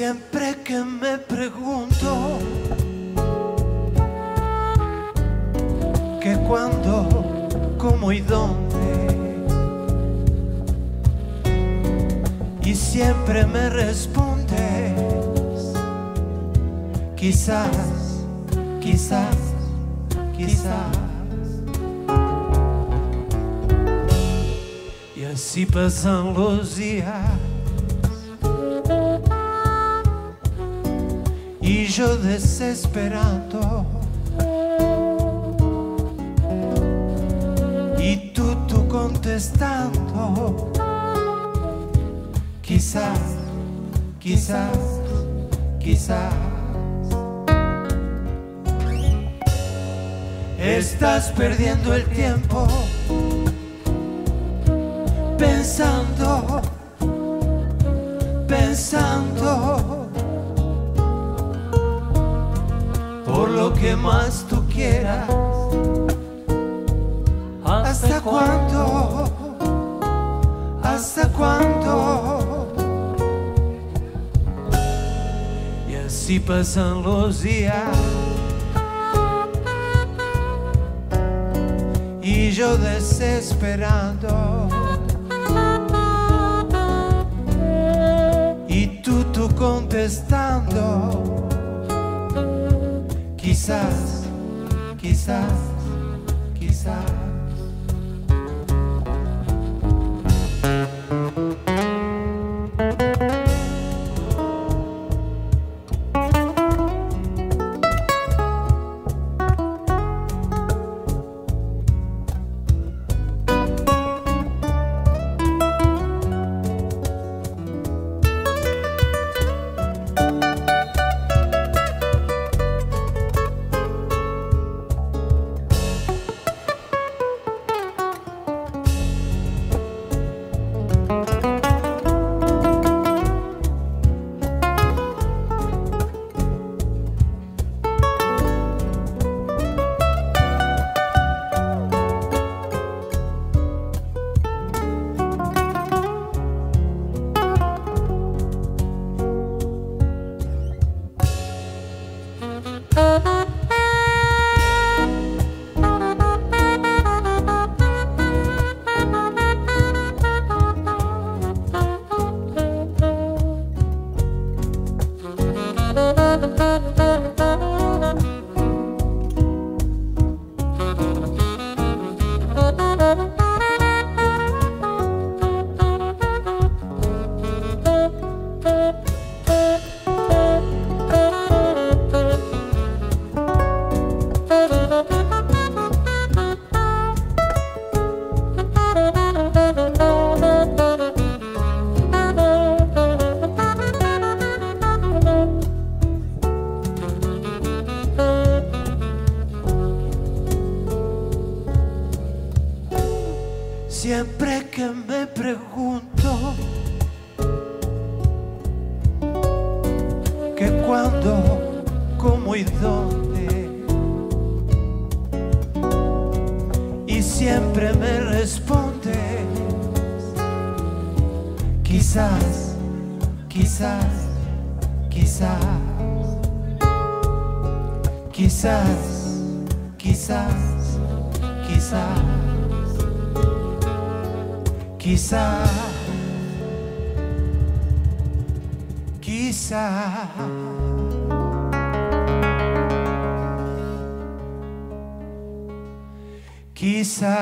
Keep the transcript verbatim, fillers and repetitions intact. Siempre que me pregunto qué, cuándo, cómo y dónde, y siempre me respondes quizás, quizás, quizás. Y así pasan los días y yo desesperando, y tú, tú contestando quizás, quizás, quizás. Estás perdiendo el tiempo pensando, pensando por lo que más tú quieras. ¿Hasta cuándo? ¿Hasta cuándo? Y así pasan los días y yo desesperando, y tú, tú contestando quizás, quizás, quizás. Siempre que me pregunto qué, cuándo, cómo y dónde, y siempre me respondes quizás, quizás, quizás, quizás, quizás, quizás. Quizá, quizá. Quizá.